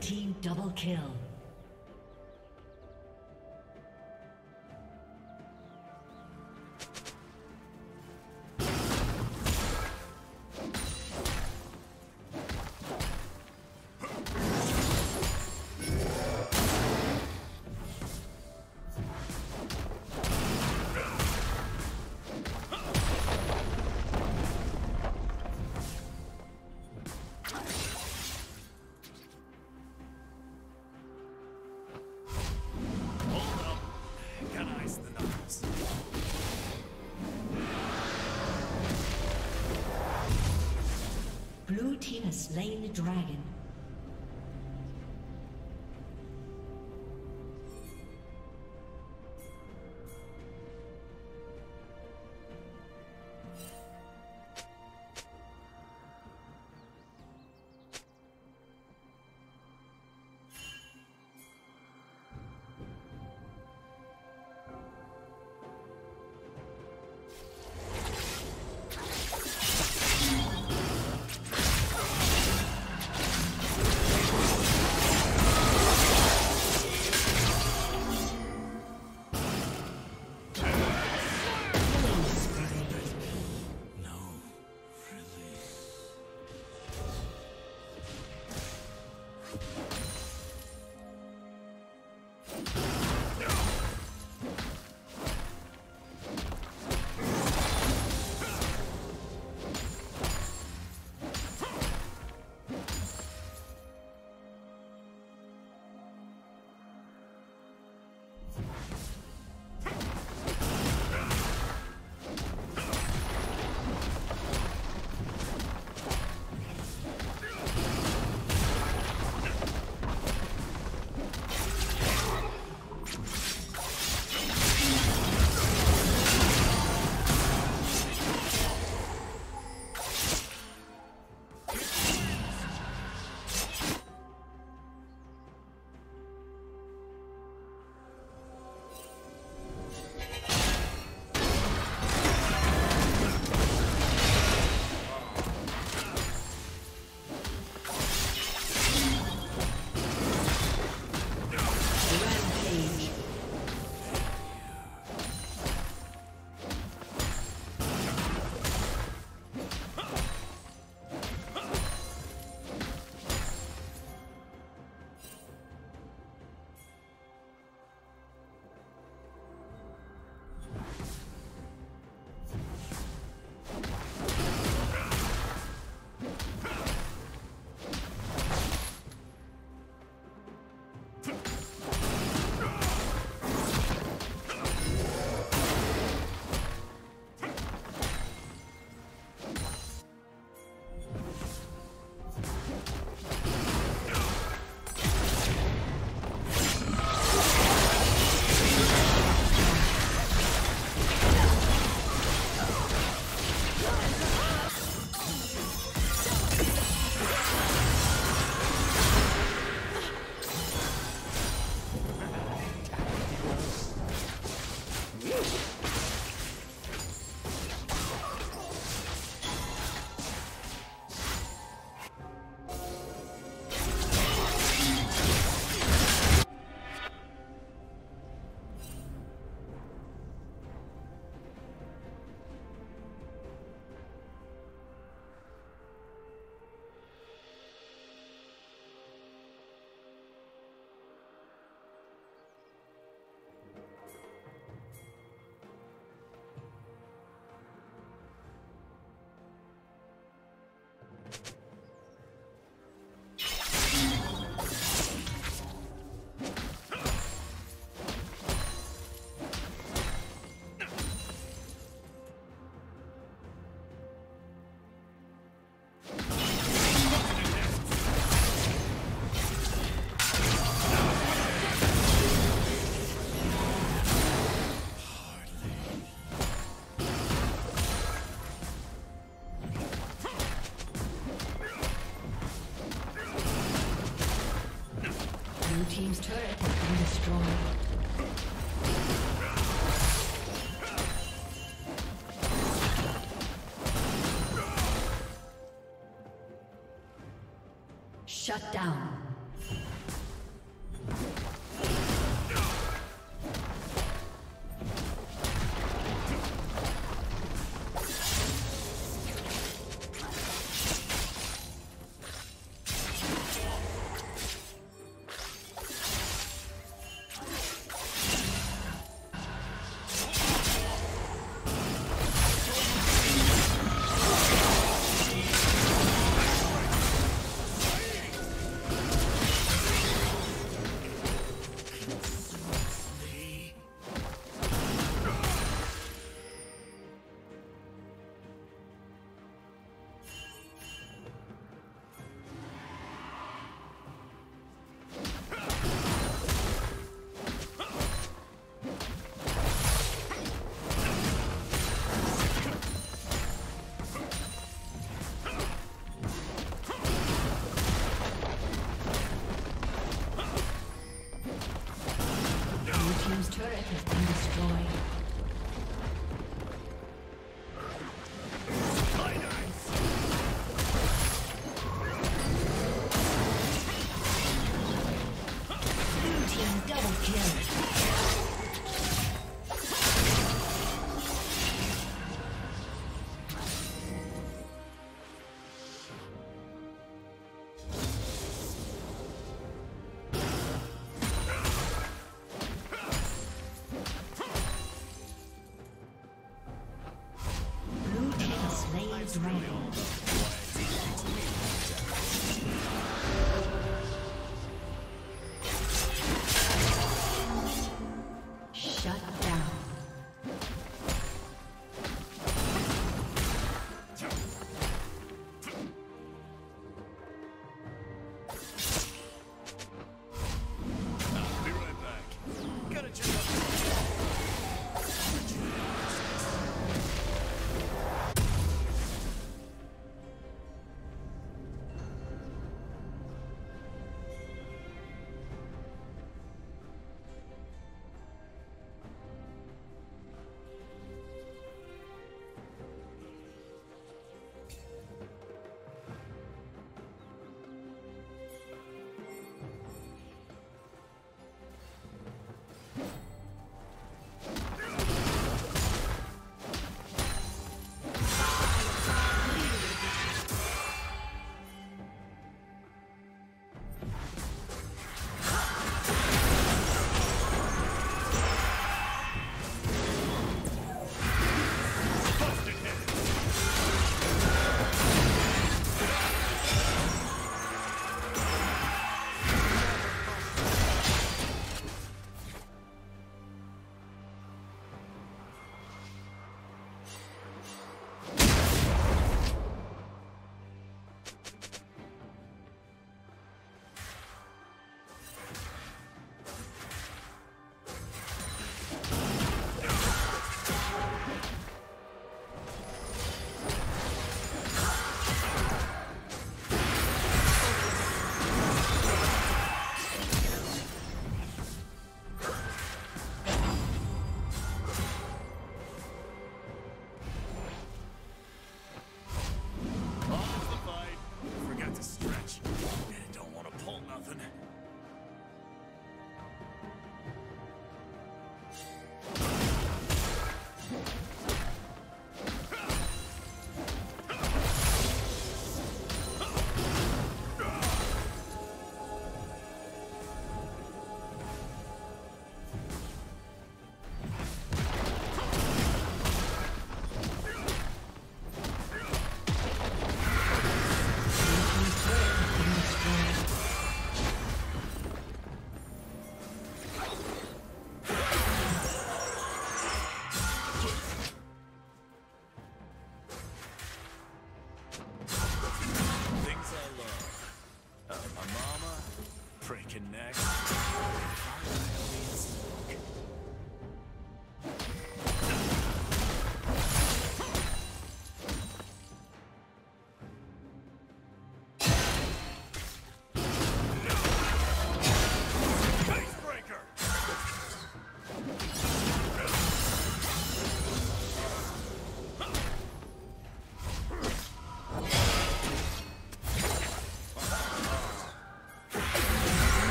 Team double kill. Slain the dragon. Team's turret has been destroyed. Shut down.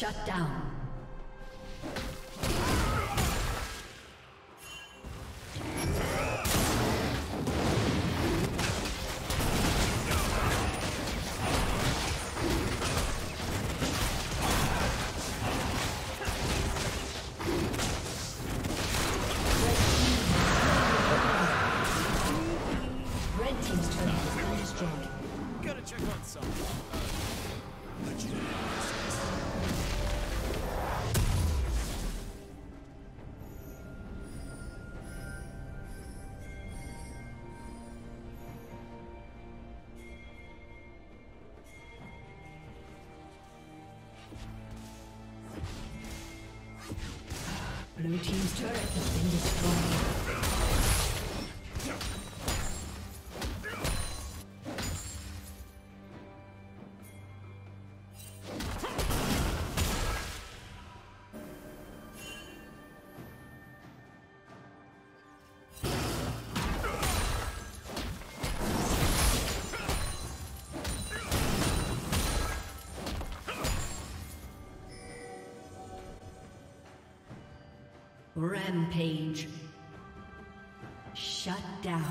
Shut down. Blue team's turret has been destroyed. Rampage. Shut down.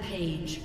Rampage.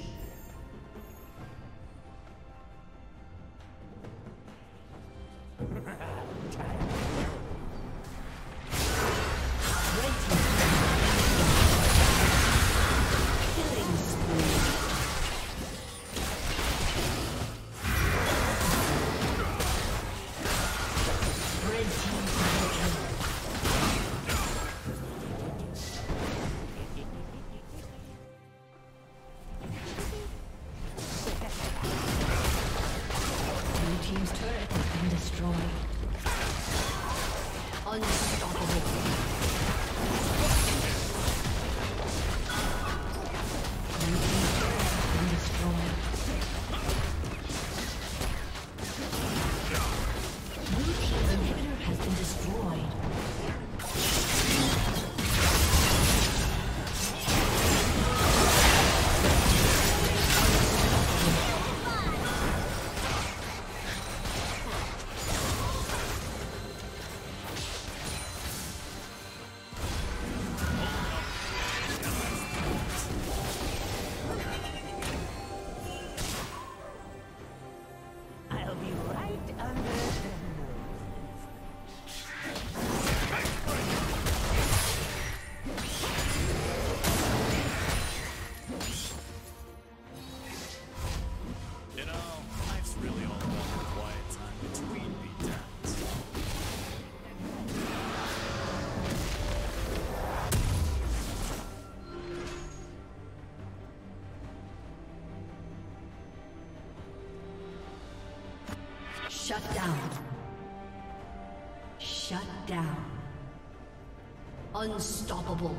Shut down. Shut down. Unstoppable.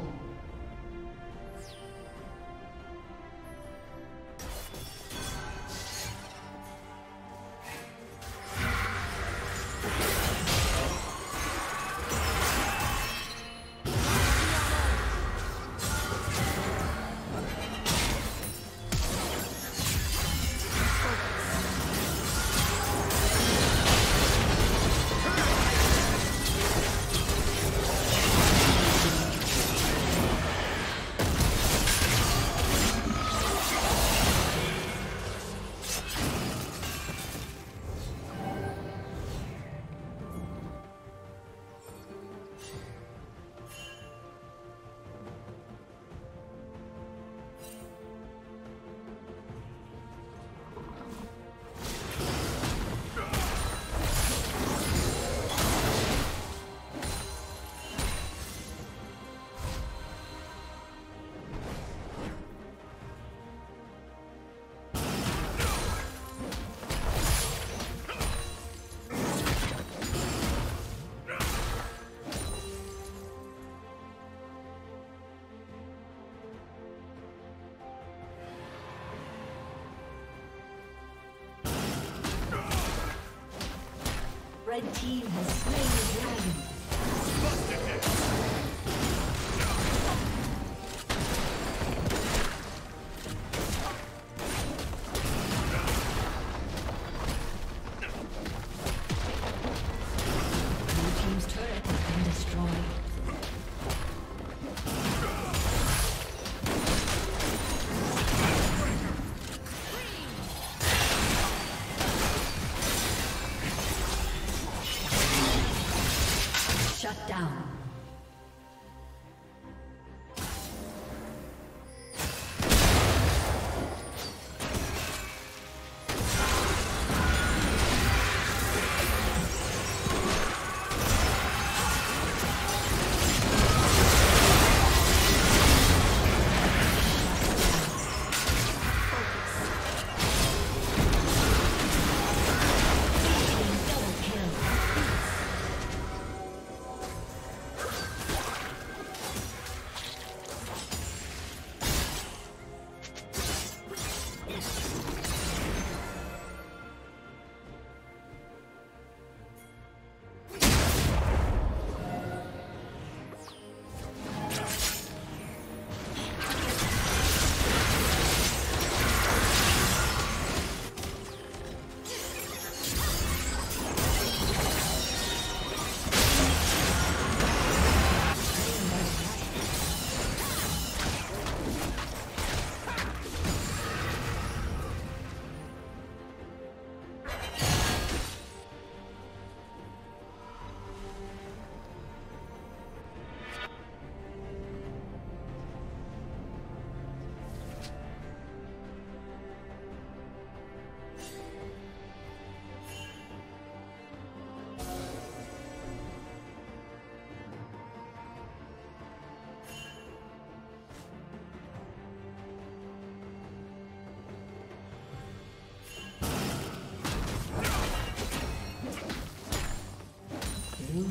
The red team has slain the dragon.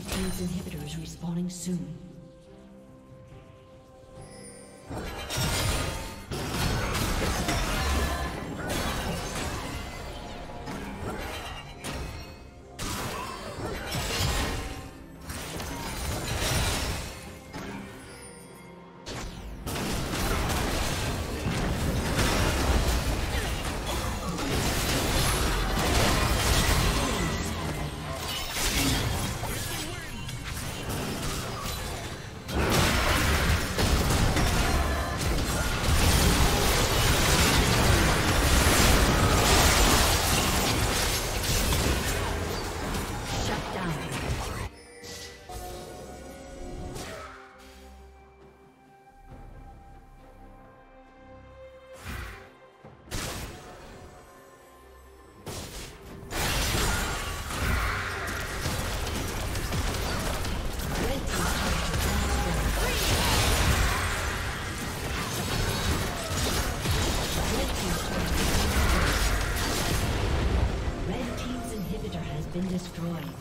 Red team's inhibitor is respawning soon. Been destroyed.